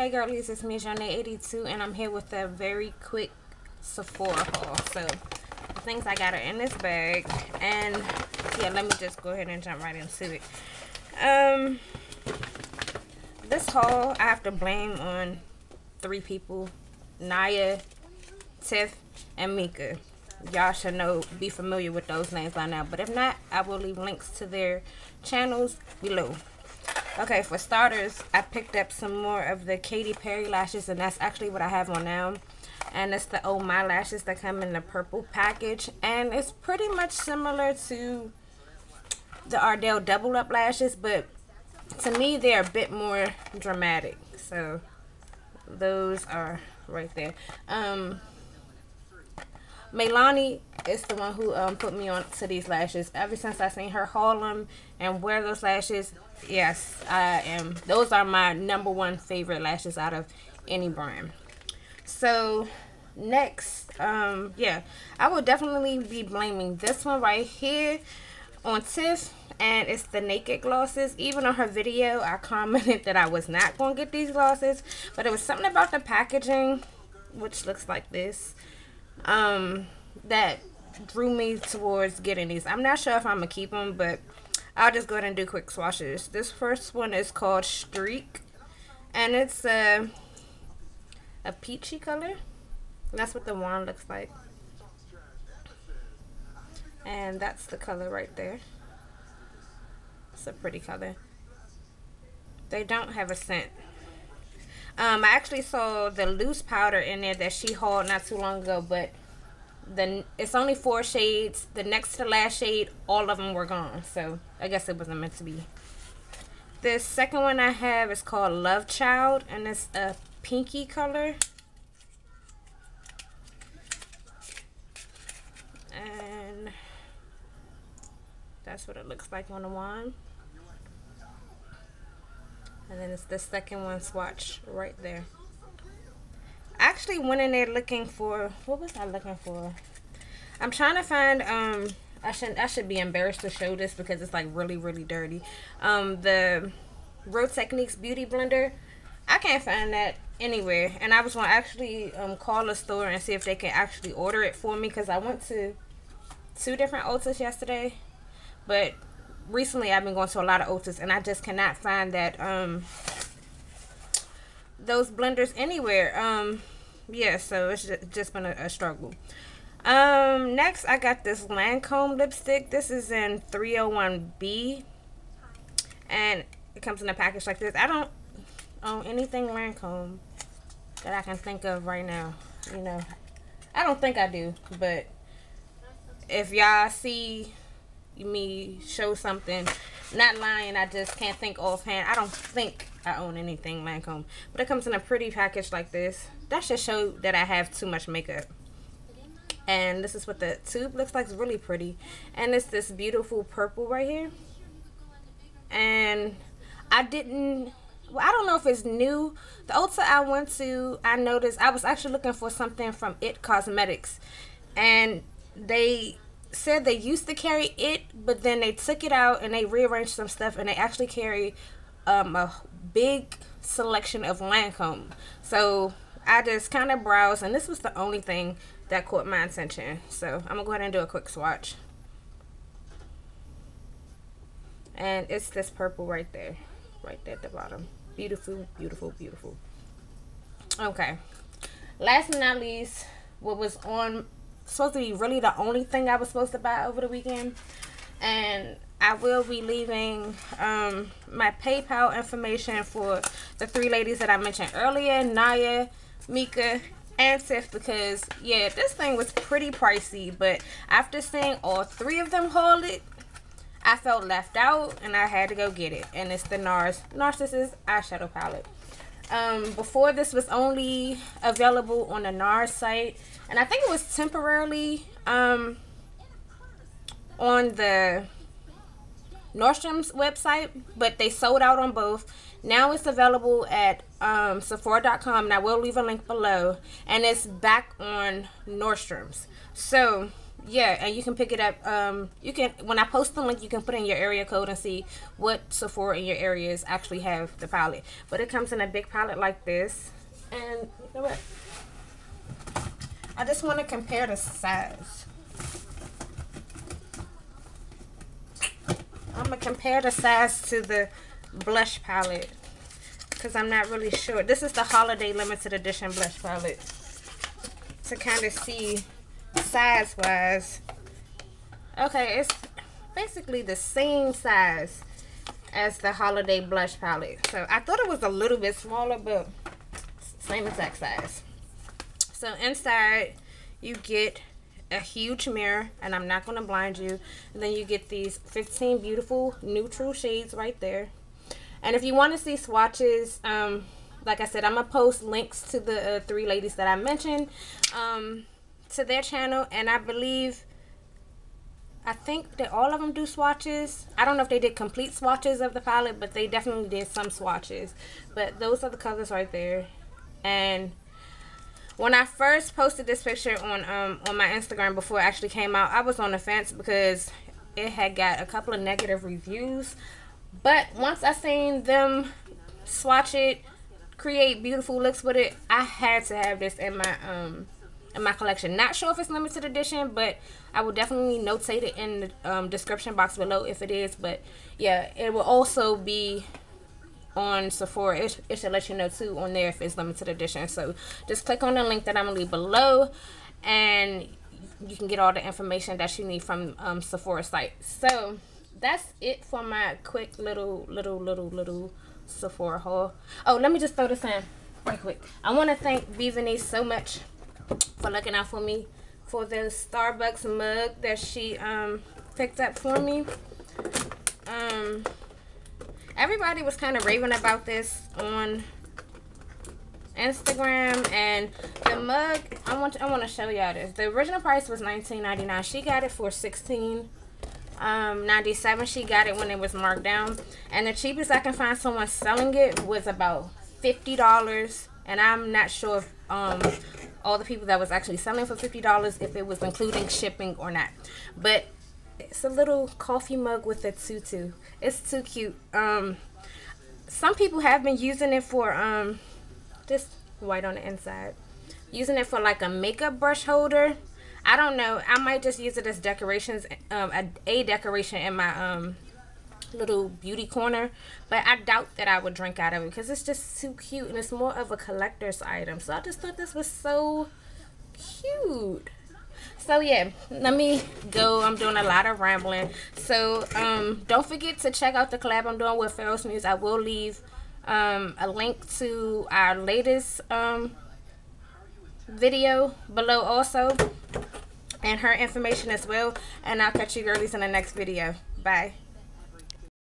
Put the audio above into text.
Hey girlies, it's me Jonee82 and I'm here with a very quick Sephora haul. So the things I got are in this bag, and yeah, let me just go ahead and jump right into it. This haul I have to blame on three people: Naya, Tiff, and Mika. Y'all should be familiar with those names by now, but if not, I will leave links to their channels below. Okay, for starters, I picked up some more of the Katy Perry lashes, and that's actually what I have on now. And it's the Oh My lashes that come in the purple package, and it's pretty much similar to the Ardell Double Up lashes, but to me they're a bit more dramatic. So those are right there. Maylani is the one who put me on to these lashes. Ever since I seen her haul them and wear those lashes, yes, I am. Those are my number one favorite lashes out of any brand. So next, yeah, I will definitely be blaming this one right here on Tiff, and it's the Naked glosses. Even on her video, I commented that I was not going to get these glosses, but it was something about the packaging, which looks like this, that drew me towards getting these. I'm not sure if I'm gonna keep them, but I'll just go ahead and do quick swatches. This first one is called Streak, and it's a peachy color. That's what the wand looks like, and that's the color right there. It's a pretty color. They don't have a scent. I actually saw the loose powder in there that she hauled not too long ago, but it's only 4 shades. The next to last shade, all of them were gone, so I guess it wasn't meant to be. The second one I have is called Love Child, and it's a pinky color. And that's what it looks like on the wand. And then it's the second one swatch right there. I actually went in there looking for, what was I looking for? I'm trying to find, I should be embarrassed to show this because it's like really, really dirty. The Real Techniques Beauty Blender. I can't find that anywhere. And I was going to actually call a store and see if they can actually order it for me, because I went to 2 different Ultas yesterday. But recently I've been going to a lot of Ultas, and I just cannot find that those blenders anywhere. Yeah, so it's just been a struggle. Next I got this Lancome lipstick. This is in 301B, and it comes in a package like this. I don't own anything Lancome that I can think of right now. You know, I don't think I do, but if y'all see me show something, not lying, I just can't think offhand. I don't think I own anything Lancome, but it comes in a pretty package like this. That should show that I have too much makeup. And this is what the tube looks like. It's really pretty, and it's this beautiful purple right here. And I don't know if it's new. The Ulta I went to, I noticed I was actually looking for something from It Cosmetics, and they said they used to carry it, but then they took it out and they rearranged some stuff, and they actually carry a big selection of Lancome. So I just kind of browsed, and this was the only thing that caught my attention. So I'm gonna go ahead and do a quick swatch, and it's this purple right there, right there at the bottom. Beautiful, beautiful, beautiful. Okay, last but not least, what was on supposed to be really the only thing I was supposed to buy over the weekend, and I will be leaving my PayPal information for the 3 ladies that I mentioned earlier, Naya, Mika, and Tiff, because yeah, this thing was pretty pricey, but after seeing all 3 of them haul it, I felt left out and I had to go get it. And it's the NARSissist eyeshadow palette. Before, this was only available on the NARS site, and I think it was temporarily on the Nordstrom's website, but they sold out on both. Now it's available at Sephora.com, and I will leave a link below, and it's back on Nordstrom's. So Yeah, and you can pick it up. You can, when I post the link, you can put in your area code and see what Sephora in your areas actually have the palette. But it comes in a big palette like this. And you know what? I just want to compare the size. I'm going to compare the size to the blush palette, because I'm not really sure. This is the Holiday Limited Edition blush palette, to kind of see size wise. Okay, it's basically the same size as the Holiday blush palette. So I thought it was a little bit smaller, but same exact size. So inside you get a huge mirror, and I'm not going to blind you. And then you get these 15 beautiful neutral shades right there. And if you want to see swatches, like I said, I'm going to post links to the three ladies that I mentioned, to their channel. And I think that all of them do swatches. I don't know if they did complete swatches of the palette, but they definitely did some swatches. But those are the colors right there. And when I first posted this picture on my Instagram before it actually came out, I was on the fence because it had got a couple of negative reviews. But once I seen them swatch it, create beautiful looks with it, I had to have this in my collection. Not sure if it's limited edition, but I will definitely notate it in the description box below if it is. But yeah, it will also be on Sephora. It should let you know too on there if it's limited edition. So just click on the link that I'm gonna leave below, and you can get all the information that you need from Sephora site. So that's it for my quick little Sephora haul. Oh, let me just throw this in right quick. I want to thank Vivani so much for looking out for me, for the Starbucks mug that she picked up for me. Everybody was kind of raving about this on Instagram, and the mug, I want to show y'all this. The original price was $19.99. She got it for $16.97. She got it when it was marked down, and the cheapest I can find someone selling it was about $50, and I'm not sure if all the people that was actually selling for $50, if it was including shipping or not. But it's a little coffee mug with a tutu. It's too cute. Some people have been using it for just white on the inside, using it for like a makeup brush holder. I don't know, I might just use it as decorations, a decoration in my little beauty corner. But I doubt that I would drink out of it because it's just too cute, and it's more of a collector's item. So I just thought this was so cute. So yeah, let me go. I'm doing a lot of rambling. So don't forget to check out the collab I'm doing with Pharaoh's News. I will leave a link to our latest video below also, and her information as well. And I'll catch you girlies in the next video. Bye.